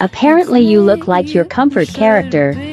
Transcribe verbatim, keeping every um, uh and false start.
Apparently you look like your comfort character,